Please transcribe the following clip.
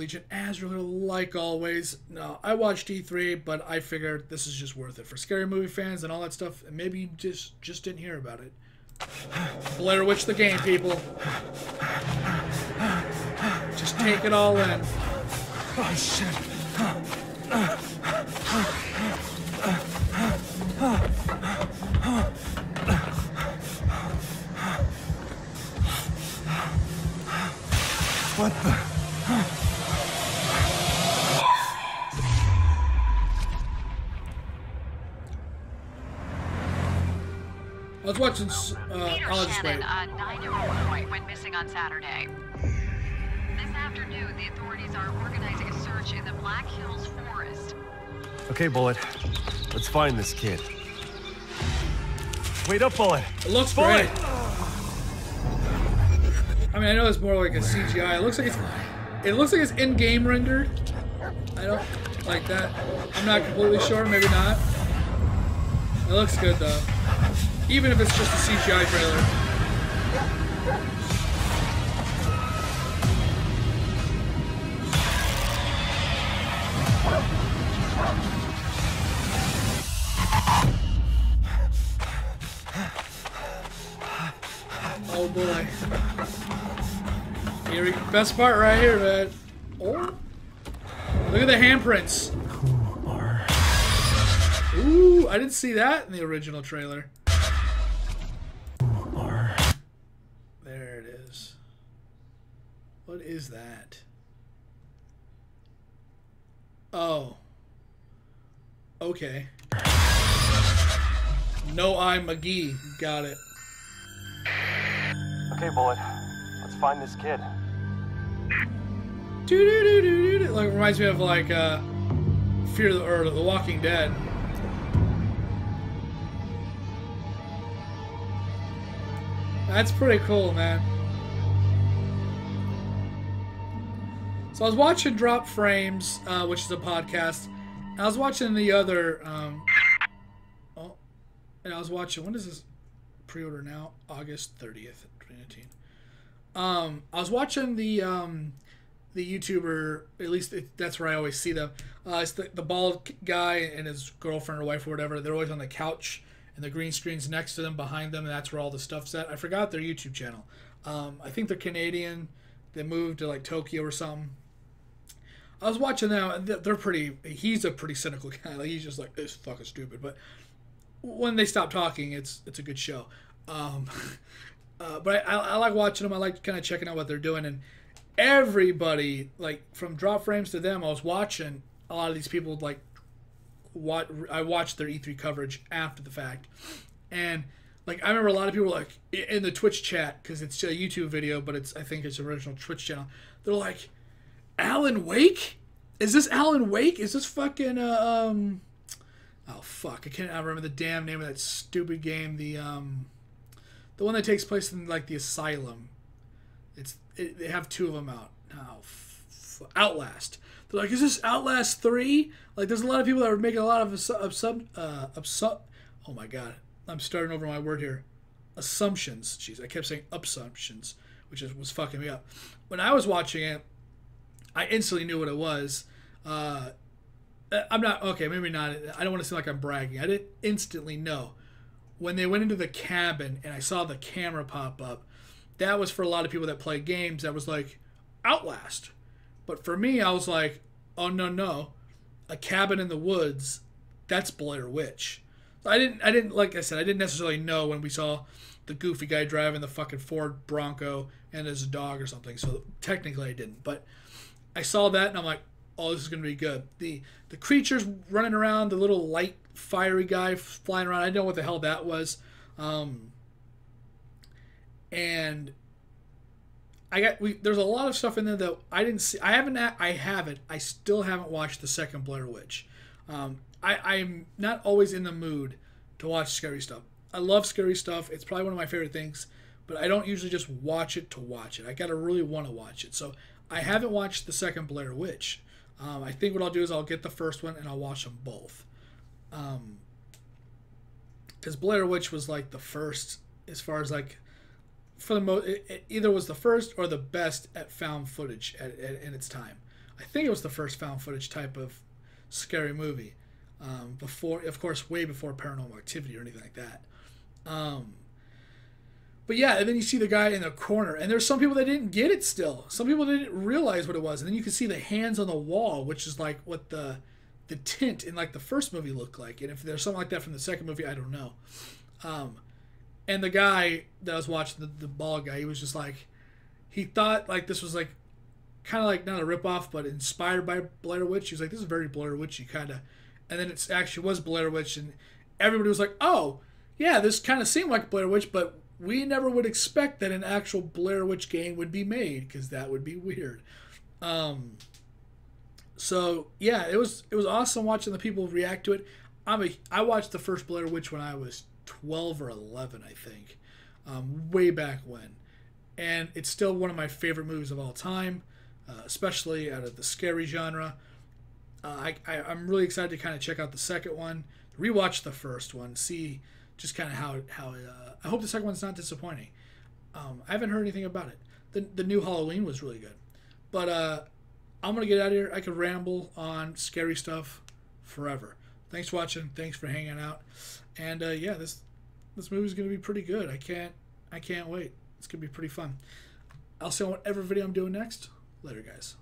Legion. Azrael, like always. No, I watched E3, but I figured this is just worth it for scary movie fans and all that stuff. And maybe you just didn't hear about it. Blair Witch the game, people. Just take it all in. Oh, shit. What the? I was watching. Peter Shannon, a 9-year-old boy, went missing on Saturday. This afternoon, the authorities are organizing a search in the Black Hills Forest. Okay, Bullet. Let's find this kid. Wait up, Bullet. It looks great. I mean, I know it's more like a CGI. It looks like it's in-game rendered. I don't like that. I'm not completely sure. Maybe not. It looks good though, even if it's just a CGI trailer. Oh boy. Here we go. Best part right here, man. Oh. Look at the handprints. Ooh, I didn't see that in the original trailer. There it is. What is that? Oh. Okay. No Eye McGee. Got it. Okay, Bullet. Let's find this kid. Doo-doo-doo-doo-doo. Like, reminds me of, like, Fear the Earth, The Walking Dead. That's pretty cool, man. So I was watching Drop Frames, which is a podcast. And I was watching the other, when is this? Pre-order now, August 30th, 2019. I was watching the YouTuber, at least that's where I always see them. It's the bald guy and his girlfriend or wife or whatever. They're always on the couch, and the green screen's next to them, behind them, and that's where all the stuff's at. I forgot their YouTube channel. I think they're Canadian. They moved to like Tokyo or something. I was watching them, and they're pretty. He's a pretty cynical guy. Like, he's just like, this is fucking stupid, but. When they stop talking, it's a good show. But I like watching them. I like kind of checking out what they're doing. And everybody, like, from Drop Frames to them, I was watching a lot of these people, like, I watched their E3 coverage after the fact. And, like, I remember a lot of people, like, in the Twitch chat, because it's a YouTube video, but I think it's an original Twitch channel. They're like, Alan Wake? Is this Alan Wake? Is this fucking, oh fuck! I can't remember the damn name of that stupid game. The one that takes place in like the asylum. They have two of them out now. Oh, Outlast. They're like, is this Outlast 3? Like, there's a lot of people that are making a lot of oh my god, I'm starting over my word here. Assumptions. Jeez, I kept saying assumptions, which was fucking me up. When I was watching it, I instantly knew what it was. I'm not okay. Maybe not. I don't want to seem like I'm bragging. I didn't instantly know when they went into the cabin and I saw the camera pop up. That was for a lot of people that play games. That was like Outlast, but for me, I was like, oh no, a cabin in the woods. That's Blair Witch. So I didn't like I said. I didn't necessarily know when we saw the goofy guy driving the fucking Ford Bronco and his dog or something. So technically, I didn't. But I saw that and I'm like. Oh, this is gonna be good. The creatures running around, the little light fiery guy flying around. I didn't know what the hell that was, and I got there's a lot of stuff in there that I didn't see. I still haven't watched the second Blair Witch. I'm not always in the mood to watch scary stuff. I love scary stuff. It's probably one of my favorite things, but I don't usually just watch it to watch it. I gotta really want to watch it, so I haven't watched the second Blair Witch. I think what I'll do is I'll get the first one and I'll watch them both. Because Blair Witch was like the first, as far as like, for the most, it either was the first or the best at found footage in its time. I think it was the first found footage type of scary movie. Before, of course, way before Paranormal Activity or anything like that. But yeah, and then you see the guy in the corner, and there's some people that didn't get it still. Some people didn't realize what it was, and then you can see the hands on the wall, which is like what the tint in like the first movie looked like. And if there's something like that from the second movie, I don't know. And the guy that I was watching, the bald guy, he was just like, he thought like this was like kind of like not a ripoff, but inspired by Blair Witch. He was like, this is very Blair Witchy kind of. And then it actually was Blair Witch, and everybody was like, oh, yeah, this kind of seemed like Blair Witch, but we never would expect that an actual Blair Witch game would be made, because that would be weird. So yeah, it was awesome watching the people react to it. I watched the first Blair Witch when I was 12 or 11, I think, way back when, and it's still one of my favorite movies of all time, especially out of the scary genre. I'm really excited to kind of check out the second one, rewatch the first one, see just kind of how I hope the second one's not disappointing. I haven't heard anything about it. The new Halloween was really good, but I'm gonna get out of here. I could ramble on scary stuff forever. Thanks for watching. Thanks for hanging out. And yeah, this movie's gonna be pretty good. I can't wait. It's gonna be pretty fun. I'll see you on whatever video I'm doing next. Later, guys.